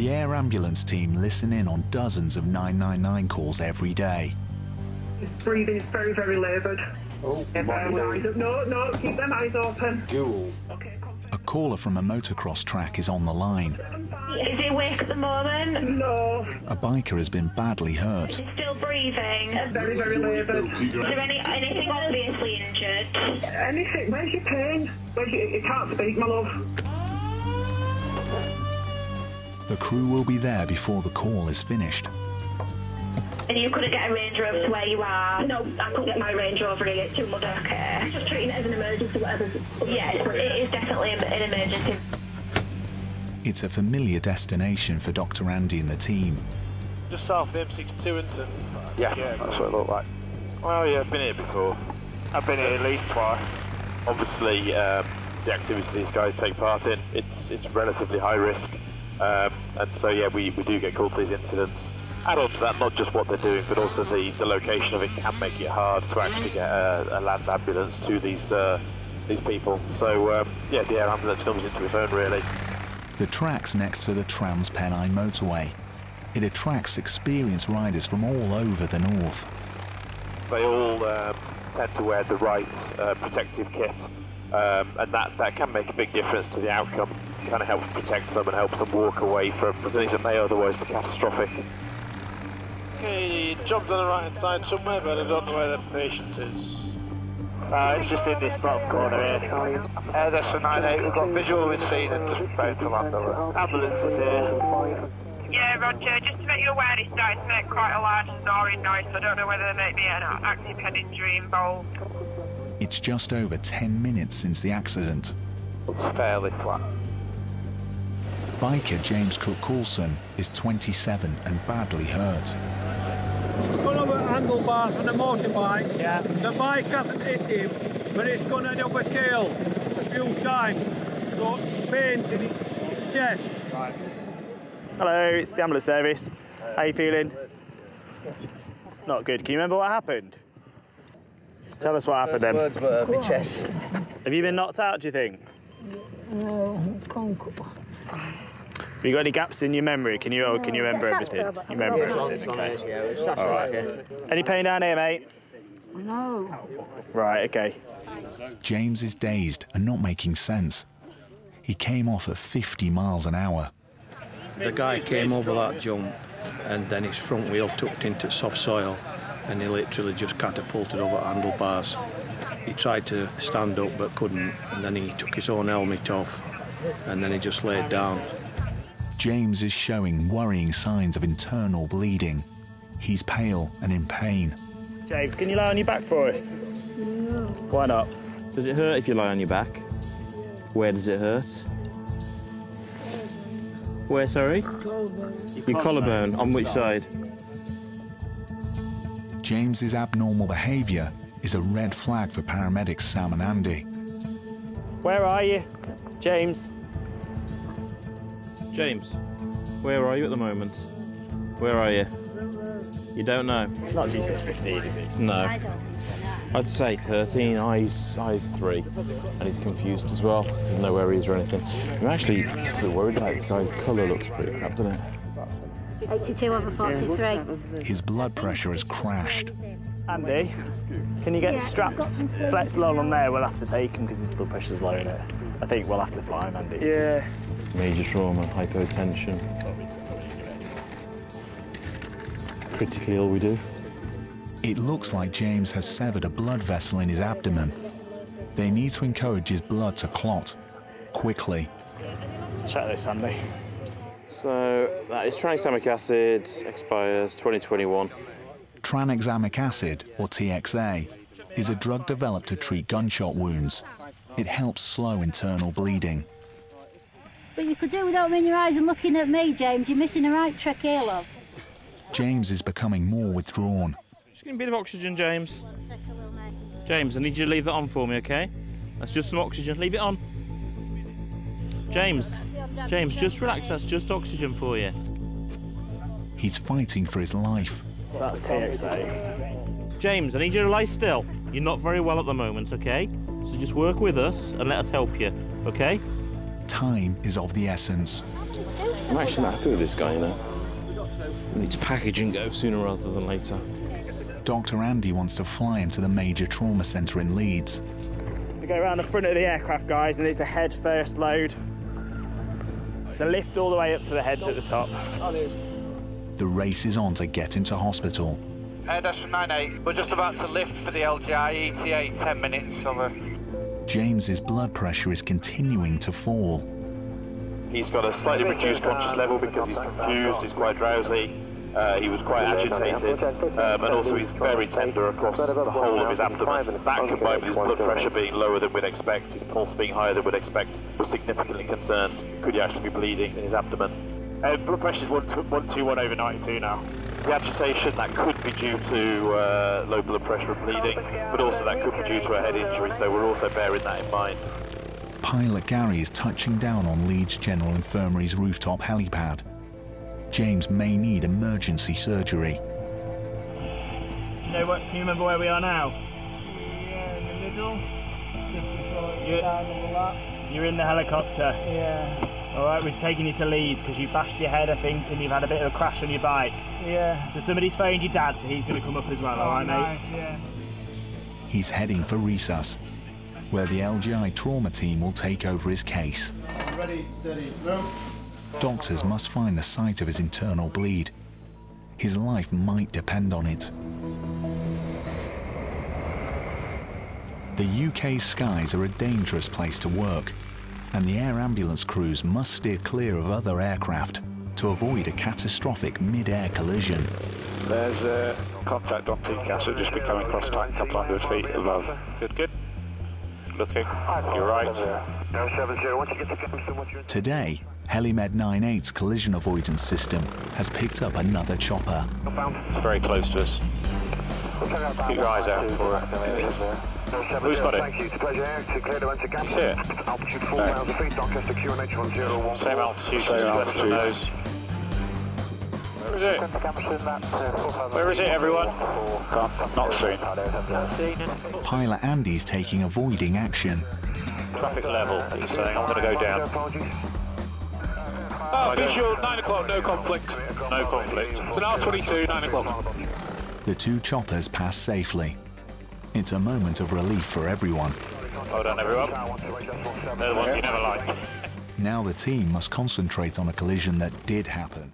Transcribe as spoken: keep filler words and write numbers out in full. The air ambulance team listen in on dozens of nine nine nine calls every day. His breathing is very, very laboured. Oh, no, no, keep them eyes open. Cool. Okay, a caller from a motocross track is on the line. Is he awake at the moment? No. A biker has been badly hurt. Is he still breathing? Yes, very, very laboured. Is there any, anything obviously injured? Anything. Where's your pain? Where's your, you can't speak, my love. The crew will be there before the call is finished. And you couldn't get a Range Rover to where you are? No, I couldn't get my Range Rover in, it's too much care. Just treating it as an emergency, whatever. Yeah, it is definitely an emergency. It's a familiar destination for Doctor Andy and the team. Just south of the M sixty-two, isn't it? Yeah, yeah, that's what it looked like. Well, yeah, I've been here before. I've been here at least twice. Obviously, um, the activity these guys take part in, it's, it's relatively high risk. Um, and so, yeah, we, we do get called to these incidents. Add on to that, not just what they're doing, but also the, the location of it can make it hard to actually get a, a land ambulance to these uh, these people. So, um, yeah, the air ambulance comes into its own, really. The track's next to the Trans-Pennine motorway. It attracts experienced riders from all over the north. They all um, tend to wear the right uh, protective kit, um, and that, that can make a big difference to the outcome. It kind of helps protect them and helps them walk away from things that may otherwise be catastrophic. He jumped on the right hand side somewhere, but I don't know where the patient is. Uh, it's just in this bottom corner here. Uh, that's for nine eight, we've got visual, we've seen and just bound to land over. Ambulance is here. Yeah, Roger, just to make you aware, it's starting to make quite a large snoring noise, so I don't know whether there may be an active head injury involved. It's just over ten minutes since the accident. It's fairly flat. Biker James Cook Coulson is twenty-seven and badly hurt. Pull over handlebars on a motorbike. Yeah. The bike hasn't hit him, but it's gone and overkill a few times. So pains in his chest. Right. Hello, it's the ambulance service. How are you feeling? Not good. Can you remember what happened? Tell us what happened then. Words were my chest. Have you been knocked out, do you think? No, can't. Have you got any gaps in your memory? Can you, oh, can you remember everything? You remember everything, okay. All right. Any pain down here, mate? No. Right, okay. James is dazed and not making sense. He came off at fifty miles an hour. The guy came over that jump and then his front wheel tucked into soft soil and he literally just catapulted over handlebars. He tried to stand up but couldn't, and then he took his own helmet off and then he just laid down. James is showing worrying signs of internal bleeding. He's pale and in pain. James, can you lie on your back for us? No. Why not? Does it hurt if you lie on your back? Where does it hurt? Where, sorry? Collarbone. Your, your collarbone. On which side? James's abnormal behaviour is a red flag for paramedics Sam and Andy. Where are you, James? James, where are you at the moment? Where are you? You don't know? It's not Jesus fifteen, is it? No. I don't think so, no. I'd say thirteen, eyes, eyes three. And he's confused as well. He doesn't know where he is or anything. I'm actually pretty worried about this guy's colour. Looks pretty crap, doesn't it? eighty-two over forty-three. His blood pressure has crashed. Andy, can you get yeah, straps? Flexible on there, we'll have to take him because his blood pressure's low in it. I think we'll have to fly him, Andy. Yeah. Major trauma, hypotension. Critically ill we do. It looks like James has severed a blood vessel in his abdomen. They need to encourage his blood to clot quickly. Check this, Andy. So that is tranexamic acid, expires twenty twenty-one. Tranexamic acid, or T X A, is a drug developed to treat gunshot wounds. It helps slow internal bleeding. But you could do without running your eyes and looking at me, James. You're missing the right trick here, love. James is becoming more withdrawn. Just give me a bit of oxygen, James. James, I need you to leave that on for me, OK? That's just some oxygen. Leave it on. James, James, just relax. That's just oxygen for you. He's fighting for his life. So that's T X A. James, I need you to lie still. You're not very well at the moment, OK? So just work with us and let us help you, OK? time is of the essence. I'm actually not happy with this guy, you know. We need to package and go sooner rather than later. Doctor Andy wants to fly him to the major trauma centre in Leeds. We go around the front of the aircraft, guys, and it's a head first load. It's a lift all the way up to the heads at the top. The race is on to get him to hospital. Air dash from nine eight, we're just about to lift for the L G I, E T A ten minutes over. James's blood pressure is continuing to fall. He's got a slightly reduced conscious level because he's confused, he's quite drowsy, uh, he was quite agitated, um, and also he's very tender across the whole of his abdomen. That combined with his blood pressure being lower than we'd expect, his pulse being higher than we'd expect, we're significantly concerned. Could he actually be bleeding in his abdomen? Uh, blood pressure's one twenty-one over ninety-two now. The agitation, that could be due to uh, low blood pressure and bleeding, but also that could be due to a head injury, so we're also bearing that in mind. Pilot Gary is touching down on Leeds General Infirmary's rooftop helipad. James may need emergency surgery. Do you know what, can you remember where we are now? Yeah, in the middle. Just before it was down and all that. You're in the helicopter? Yeah. All right, we're taking you to Leeds because you bashed your head, I think, and you've had a bit of a crash on your bike. Yeah. So somebody's phoned your dad, so he's going to come up as well, oh, all right, nice, mate? Yeah. He's heading for Recess, where the L G I trauma team will take over his case. Ready, steady, move. Doctors must find the site of his internal bleed. His life might depend on it. The U K's skies are a dangerous place to work, and the air ambulance crews must steer clear of other aircraft to avoid a catastrophic mid-air collision. There's a contact on T C A S, so just be coming across tight, a couple hundred feet above. Good, good. Looking. You're right. Today, Helimed ninety-eight's collision avoidance system has picked up another chopper. It's very close to us. Keep your eyes out for it. Who's got it? It's here. No. Same altitude as the nose. Where is it? Where is it, everyone? Can't, not seen. Pilot Andy's taking avoiding action. Traffic level, he's saying. I'm going to go down. Oh, visual, nine o'clock, no conflict. No conflict. It's an R twenty-two, nine o'clock. The two choppers pass safely. It's a moment of relief for everyone. Well done, everyone. They're the ones you never liked. Now the team must concentrate on a collision that did happen.